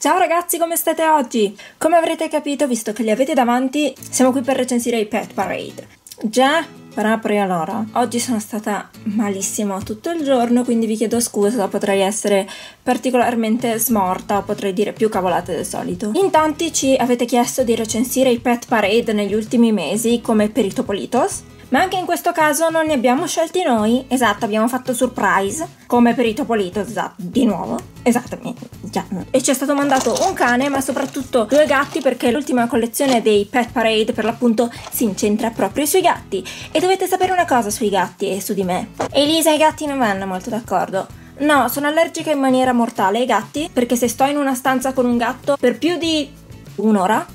Ciao ragazzi, come state oggi? Come avrete capito, visto che li avete davanti, siamo qui per recensire i Pet Parade. Già, proprio allora. Oggi sono stata malissimo tutto il giorno, quindi vi chiedo scusa, potrei essere particolarmente smorta o potrei dire più cavolate del solito. In tanti ci avete chiesto di recensire i Pet Parade negli ultimi mesi, come per i Topolitos. Ma anche in questo caso non li abbiamo scelti noi, esatto, abbiamo fatto surprise, come per i Topolitos, esatto, di nuovo, esattamente, già. E ci è stato mandato un cane, ma soprattutto due gatti, perché l'ultima collezione dei Pet Parade per l'appunto si incentra proprio sui gatti. E dovete sapere una cosa sui gatti e su di me. Elisa e i gatti non vanno molto d'accordo. No, sono allergica in maniera mortale ai gatti, perché se sto in una stanza con un gatto per più di un'ora,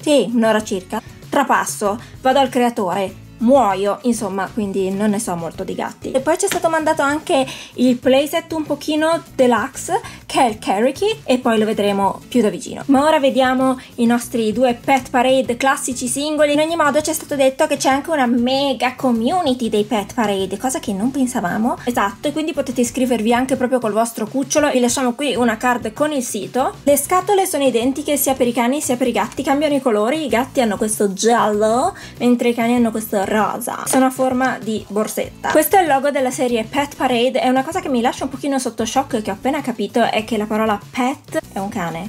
sì, un'ora circa, trapasso, vado al creatore. Muoio, insomma, quindi non ne so molto di gatti. E poi ci è stato mandato anche il playset un pochino deluxe, che è il Carry Kit, e poi lo vedremo più da vicino. Ma ora vediamo i nostri due Pet Parade classici singoli. In ogni modo ci è stato detto che c'è anche una mega community dei Pet Parade, cosa che non pensavamo. Esatto, e quindi potete iscrivervi anche proprio col vostro cucciolo. Vi lasciamo qui una card con il sito. Le scatole sono identiche sia per i cani sia per i gatti, cambiano i colori. I gatti hanno questo giallo, mentre i cani hanno questo rosa, sono a forma di borsetta. Questo è il logo della serie Pet Parade, e una cosa che mi lascia un pochino sotto shock che ho appena capito è che la parola pet è un cane.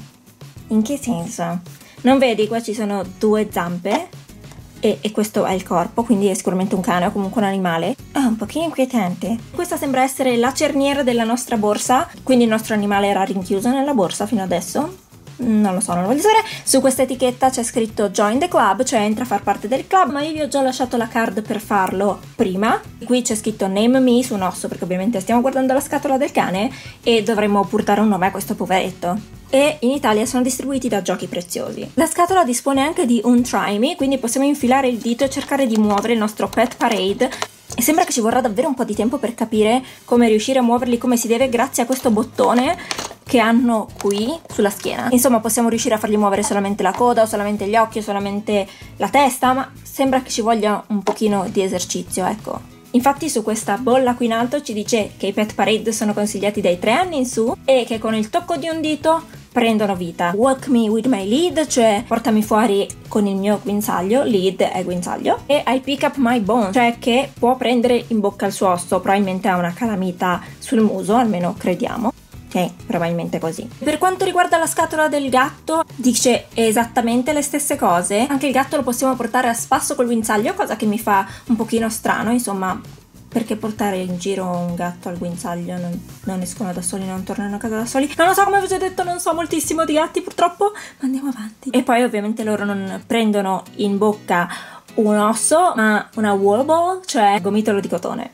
In che senso? Non vedi, qua ci sono due zampe e questo è il corpo, quindi è sicuramente un cane o comunque un animale. Ah, un pochino inquietante. Questa sembra essere la cerniera della nostra borsa, quindi il nostro animale era rinchiuso nella borsa fino adesso. Non lo so, non lo voglio sapere. Su questa etichetta c'è scritto Join the Club, cioè entra a far parte del club, ma io vi ho già lasciato la card per farlo prima. Qui c'è scritto Name Me su un osso, perché ovviamente stiamo guardando la scatola del cane e dovremmo pur dare un nome a questo poveretto. E in Italia sono distribuiti da Giochi Preziosi. La scatola dispone anche di un Try Me, quindi possiamo infilare il dito e cercare di muovere il nostro Pet Parade. E sembra che ci vorrà davvero un po' di tempo per capire come riuscire a muoverli come si deve grazie a questo bottone che hanno qui sulla schiena. Insomma, possiamo riuscire a fargli muovere solamente la coda, o solamente gli occhi, o solamente la testa, ma sembra che ci voglia un pochino di esercizio, ecco. Infatti su questa bolla qui in alto ci dice che i Pet Parade sono consigliati dai 3 anni in su e che con il tocco di un dito prendono vita. Walk me with my lead, cioè portami fuori con il mio guinzaglio, lead è guinzaglio, e I pick up my bone, cioè che può prendere in bocca il suo osso, probabilmente ha una calamita sul muso, almeno crediamo. Ok, probabilmente così. Per quanto riguarda la scatola del gatto, dice esattamente le stesse cose. Anche il gatto lo possiamo portare a spasso col guinzaglio, cosa che mi fa un pochino strano, insomma, perché portare in giro un gatto al guinzaglio? Non escono da soli, non tornano a casa da soli. Non lo so, come vi ho già detto, non so moltissimo di gatti purtroppo, ma andiamo avanti. E poi ovviamente loro non prendono in bocca un osso, ma una wool ball, cioè gomitolo di cotone.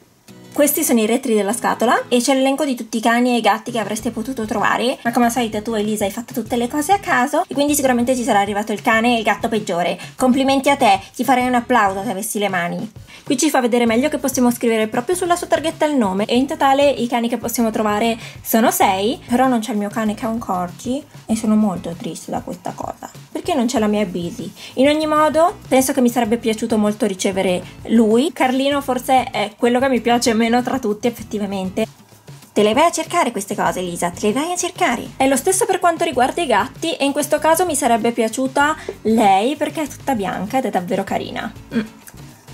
Questi sono i retri della scatola e c'è l'elenco di tutti i cani e i gatti che avreste potuto trovare, ma come al solito tu, Elisa, hai fatto tutte le cose a caso e quindi sicuramente ci sarà arrivato il cane e il gatto peggiore. Complimenti a te, ti farei un applauso se avessi le mani. Qui ci fa vedere meglio che possiamo scrivere proprio sulla sua targhetta il nome, e in totale i cani che possiamo trovare sono 6, però non c'è il mio cane che è un corgi e sono molto triste da questa cosa. Perché non c'è la mia Billy? In ogni modo penso che mi sarebbe piaciuto molto ricevere lui. Carlino forse è quello che mi piace meno tra tutti effettivamente. Te le vai a cercare queste cose, Elisa, te le vai a cercare. È lo stesso per quanto riguarda i gatti, e in questo caso mi sarebbe piaciuta lei perché è tutta bianca ed è davvero carina.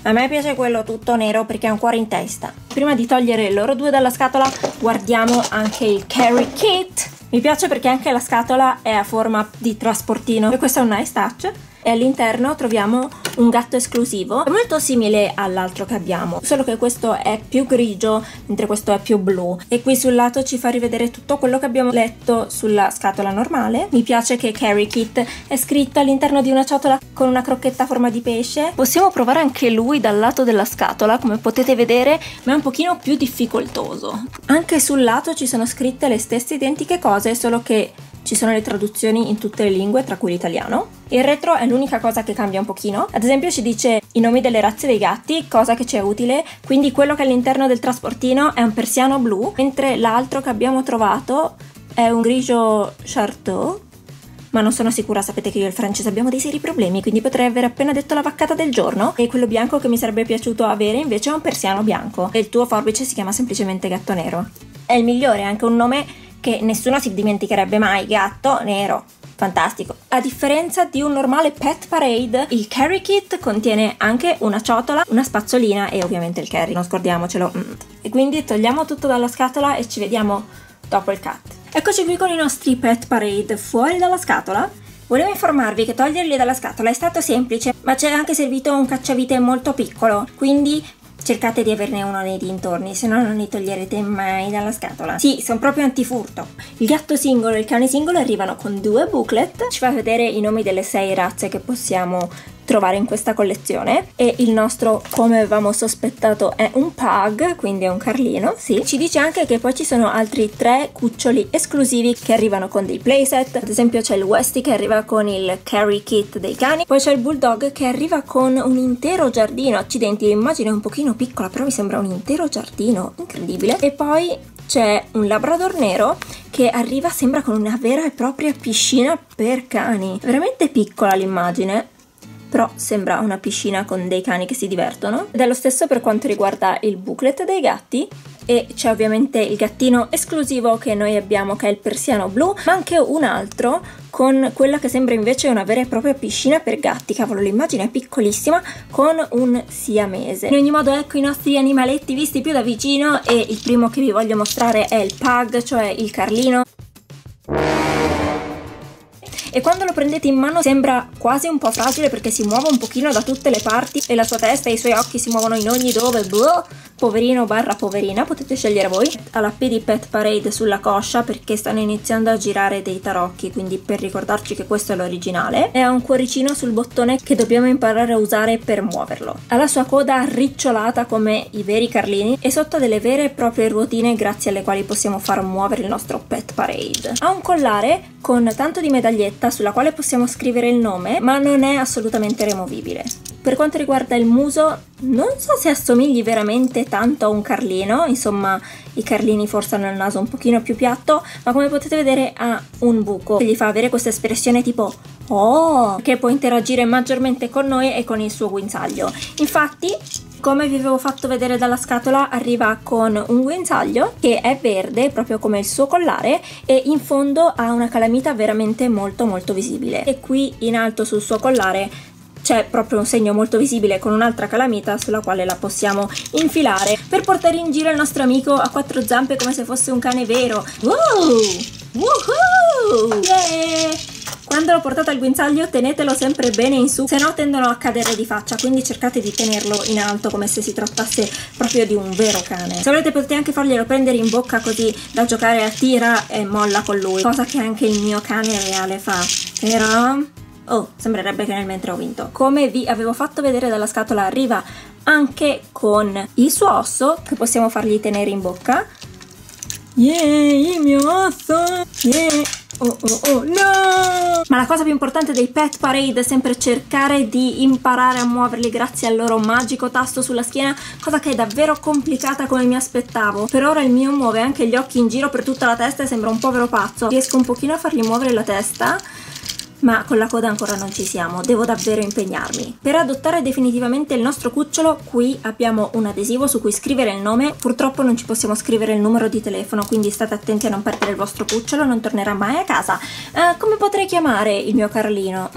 A me piace quello tutto nero perché ha un cuore in testa. Prima di togliere loro due dalla scatola guardiamo anche il Carry Kit. Mi piace perché anche la scatola è a forma di trasportino e questo è un nice touch. E all'interno troviamo un gatto esclusivo, è molto simile all'altro che abbiamo, solo che questo è più grigio mentre questo è più blu. E qui sul lato ci fa rivedere tutto quello che abbiamo letto sulla scatola normale. Mi piace che Carry Kit è scritto all'interno di una ciotola con una crocchetta a forma di pesce. Possiamo provare anche lui dal lato della scatola, come potete vedere, ma è un pochino più difficoltoso. Anche sul lato ci sono scritte le stesse identiche cose, solo che ci sono le traduzioni in tutte le lingue, tra cui l'italiano. Il retro è l'unica cosa che cambia un pochino, ad esempio ci dice i nomi delle razze dei gatti, cosa che ci è utile, quindi quello che è all'interno del trasportino è un persiano blu, mentre l'altro che abbiamo trovato è un grigio chartreux, ma non sono sicura, sapete che io e il francese abbiamo dei seri problemi, quindi potrei aver appena detto la vaccata del giorno. E quello bianco che mi sarebbe piaciuto avere invece è un persiano bianco, e il tuo forbice si chiama semplicemente gatto nero. È il migliore, anche un nome che nessuno si dimenticherebbe mai, gatto nero, fantastico. A differenza di un normale Pet Parade, il Carry Kit contiene anche una ciotola, una spazzolina e ovviamente il carry, non scordiamocelo. E quindi togliamo tutto dalla scatola e ci vediamo dopo il cut. Eccoci qui con i nostri Pet Parade fuori dalla scatola. Volevo informarvi che toglierli dalla scatola è stato semplice, ma c'è anche servito un cacciavite molto piccolo, quindi cercate di averne uno nei dintorni, se no non li toglierete mai dalla scatola. Sì, sono proprio antifurto. Il gatto singolo e il cane singolo arrivano con 2 booklet, ci fa vedere i nomi delle 6 razze che possiamo trovare in questa collezione, e il nostro, come avevamo sospettato, è un pug, quindi è un carlino, sì. Ci dice anche che poi ci sono altri 3 cuccioli esclusivi che arrivano con dei playset, ad esempio c'è il Westie che arriva con il Carry Kit dei cani, poi c'è il Bulldog che arriva con un intero giardino, accidenti, l'immagine è un pochino piccola però mi sembra un intero giardino, incredibile, e poi c'è un Labrador nero che arriva, sembra, con una vera e propria piscina per cani, veramente piccola l'immagine, però sembra una piscina con dei cani che si divertono. Ed è lo stesso per quanto riguarda il booklet dei gatti, e c'è ovviamente il gattino esclusivo che noi abbiamo, che è il persiano blu, ma anche un altro con quella che sembra invece una vera e propria piscina per gatti, cavolo l'immagine è piccolissima, con un siamese. In ogni modo, ecco i nostri animaletti visti più da vicino, e il primo che vi voglio mostrare è il pug, cioè il carlino. E quando lo prendete in mano sembra quasi un po' fragile perché si muove un pochino da tutte le parti e la sua testa e i suoi occhi si muovono in ogni dove, boh, poverino barra poverina, potete scegliere voi. Ha la P di Pet Parade sulla coscia perché stanno iniziando a girare dei tarocchi, quindi per ricordarci che questo è l'originale, e ha un cuoricino sul bottone che dobbiamo imparare a usare per muoverlo. Ha la sua coda ricciolata come i veri carlini e sotto delle vere e proprie ruotine grazie alle quali possiamo far muovere il nostro Pet Parade. Ha un collare con tanto di medagliette sulla quale possiamo scrivere il nome, ma non è assolutamente removibile. Per quanto riguarda il muso, non so se assomigli veramente tanto a un carlino, insomma i carlini forse hanno il naso un pochino più piatto, ma come potete vedere ha un buco che gli fa avere questa espressione tipo "oh", che può interagire maggiormente con noi e con il suo guinzaglio. Infatti, come vi avevo fatto vedere dalla scatola, arriva con un guinzaglio che è verde, proprio come il suo collare, e in fondo ha una calamita veramente molto molto visibile. E qui in alto sul suo collare c'è proprio un segno molto visibile con un'altra calamita sulla quale la possiamo infilare per portare in giro il nostro amico a 4 zampe come se fosse un cane vero. Wow! Woohoo! Yeah! Quando lo portate al guinzaglio tenetelo sempre bene in su, se no tendono a cadere di faccia, quindi cercate di tenerlo in alto come se si trattasse proprio di un vero cane. Se volete potete anche farglielo prendere in bocca così da giocare a tira e molla con lui, cosa che anche il mio cane reale fa, però oh, sembrerebbe che nel mentre ho vinto. Come vi avevo fatto vedere dalla scatola, arriva anche con il suo osso che possiamo fargli tenere in bocca. Yeah, il mio osso! Yeah! Oh oh oh no! Ma la cosa più importante dei Pet Parade è sempre cercare di imparare a muoverli grazie al loro magico tasto sulla schiena, cosa che è davvero complicata come mi aspettavo. Per ora il mio muove anche gli occhi in giro per tutta la testa e sembra un povero pazzo. Riesco un pochino a fargli muovere la testa, ma con la coda ancora non ci siamo, devo davvero impegnarmi. Per adottare definitivamente il nostro cucciolo, qui abbiamo un adesivo su cui scrivere il nome, purtroppo non ci possiamo scrivere il numero di telefono, quindi state attenti a non perdere il vostro cucciolo, non tornerà mai a casa. Come potrei chiamare il mio carlino?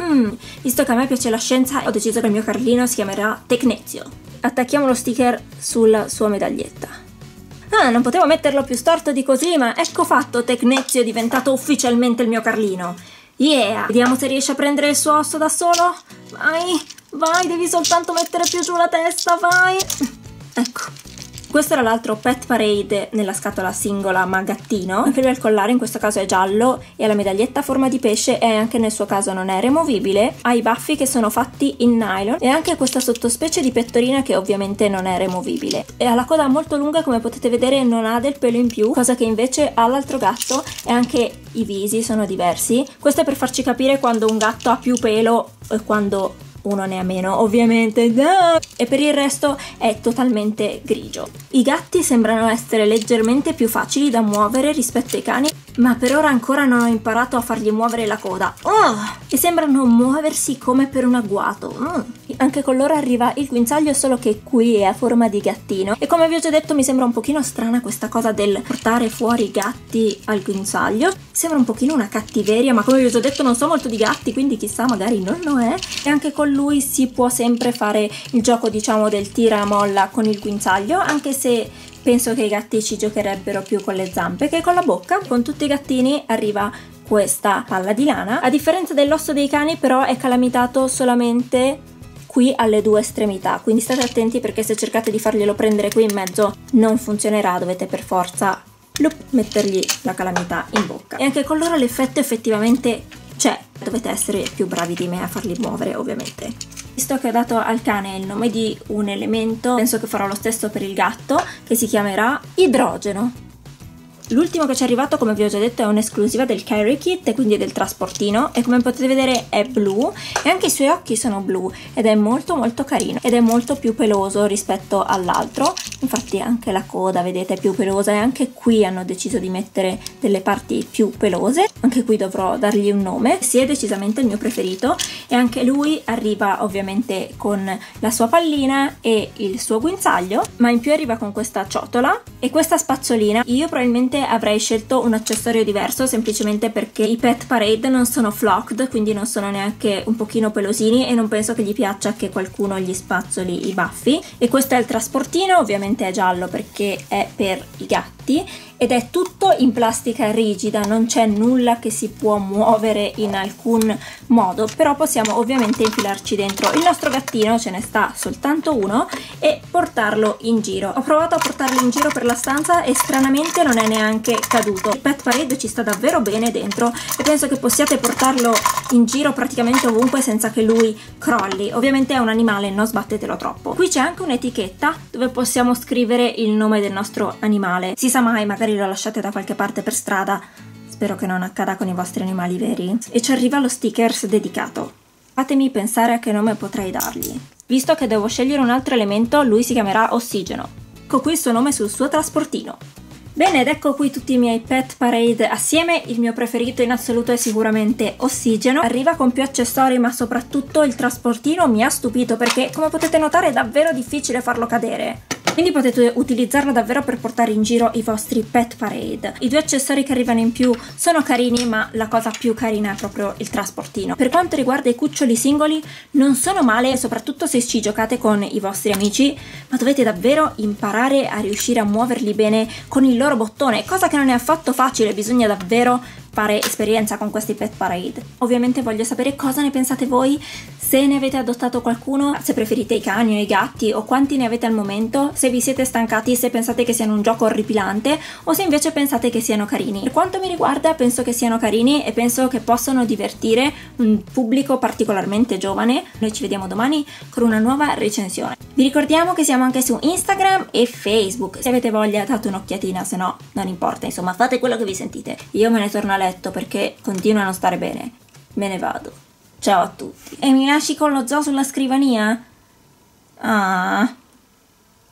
Visto che a me piace la scienza, ho deciso che il mio carlino si chiamerà Tecnezio. Attacchiamo lo sticker sulla sua medaglietta. Ah, non potevo metterlo più storto di così, ma ecco fatto, Tecnezio è diventato ufficialmente il mio carlino. Yeah! Vediamo se riesce a prendere il suo osso da solo. Vai, vai, devi soltanto mettere più giù la testa, vai! Ecco. Questo era l'altro Pet Parade nella scatola singola ma gattino. Anche lui ha il collare, in questo caso è giallo, e ha la medaglietta a forma di pesce e anche nel suo caso non è removibile. Ha i baffi che sono fatti in nylon e anche questa sottospecie di pettorina che ovviamente non è removibile. E ha la coda molto lunga, come potete vedere non ha del pelo in più, cosa che invece ha l'altro gatto, e anche i visi sono diversi. Questo è per farci capire quando un gatto ha più pelo e quando uno ne ha meno, ovviamente, no! E per il resto è totalmente grigio. I gatti sembrano essere leggermente più facili da muovere rispetto ai cani, ma per ora ancora non ho imparato a fargli muovere la coda. Oh! E sembrano muoversi come per un agguato. anche con loro arriva il guinzaglio, solo che qui è a forma di gattino, e come vi ho già detto mi sembra un pochino strana questa cosa del portare fuori i gatti al guinzaglio, sembra un pochino una cattiveria, ma come vi ho già detto non so molto di gatti, quindi chissà, magari non lo è. E anche con lui si può sempre fare il gioco, diciamo, del tira molla con il guinzaglio, anche se penso che i gatti ci giocherebbero più con le zampe che con la bocca. Con tutti i gattini arriva questa palla di lana, a differenza dell'osso dei cani però è calamitato solamente qui alle due estremità, quindi state attenti perché se cercate di farglielo prendere qui in mezzo non funzionerà, dovete per forza mettergli la calamità in bocca. E anche con loro l'effetto effettivamente c'è, dovete essere più bravi di me a farli muovere ovviamente. Visto che ho dato al cane il nome di un elemento, penso che farò lo stesso per il gatto, che si chiamerà Idrogeno. L'ultimo che ci è arrivato, come vi ho già detto, è un'esclusiva del Carry Kit e quindi del trasportino, e come potete vedere è blu e anche i suoi occhi sono blu ed è molto molto carino, ed è molto più peloso rispetto all'altro, infatti anche la coda vedete è più pelosa, e anche qui hanno deciso di mettere delle parti più pelose, anche qui dovrò dargli un nome. Sì, è decisamente il mio preferito, e anche lui arriva ovviamente con la sua pallina e il suo guinzaglio, ma in più arriva con questa ciotola e questa spazzolina. Io probabilmente avrei scelto un accessorio diverso semplicemente perché i Pet Parade non sono flocked, quindi non sono neanche un pochino pelosini, e non penso che gli piaccia che qualcuno gli spazzoli i baffi. E questo è il trasportino, ovviamente è giallo perché è per i gatti, ed è tutto in plastica rigida, non c'è nulla che si può muovere in alcun modo, però possiamo ovviamente infilarci dentro il nostro gattino, ce ne sta soltanto uno, e portarlo in giro. Ho provato a portarlo in giro per la stanza e stranamente non è neanche caduto. Il Pet Parade ci sta davvero bene dentro e penso che possiate portarlo in giro praticamente ovunque senza che lui crolli. Ovviamente è un animale, non sbattetelo troppo. Qui c'è anche un'etichetta dove possiamo scrivere il nome del nostro animale, si sa mai, magari lo lasciate da qualche parte per strada, spero che non accada con i vostri animali veri. E ci arriva lo stickers dedicato. Fatemi pensare a che nome potrei dargli. Visto che devo scegliere un altro elemento, lui si chiamerà Ossigeno. Ecco qui il suo nome sul suo trasportino. Bene, ed ecco qui tutti i miei Pet Parade assieme. Il mio preferito in assoluto è sicuramente Ossigeno, arriva con più accessori ma soprattutto il trasportino mi ha stupito perché, come potete notare, è davvero difficile farlo cadere. Quindi potete utilizzarlo davvero per portare in giro i vostri Pet Parade. I due accessori che arrivano in più sono carini, ma la cosa più carina è proprio il trasportino. Per quanto riguarda i cuccioli singoli non sono male, soprattutto se ci giocate con i vostri amici, ma dovete davvero imparare a riuscire a muoverli bene con il loro bottone, cosa che non è affatto facile, bisogna davvero fare esperienza con questi Pet Parade. Ovviamente voglio sapere cosa ne pensate voi, se ne avete adottato qualcuno, se preferite i cani o i gatti, o quanti ne avete al momento, se vi siete stancati, se pensate che siano un gioco orripilante o se invece pensate che siano carini. Per quanto mi riguarda penso che siano carini e penso che possano divertire un pubblico particolarmente giovane. Noi ci vediamo domani con una nuova recensione. Vi ricordiamo che siamo anche su Instagram e Facebook, se avete voglia date un'occhiatina, se no non importa, insomma fate quello che vi sentite. Io me ne torno a letto perché continua a non stare bene, me ne vado, ciao a tutti. E mi lasci con lo zoo sulla scrivania? Ah.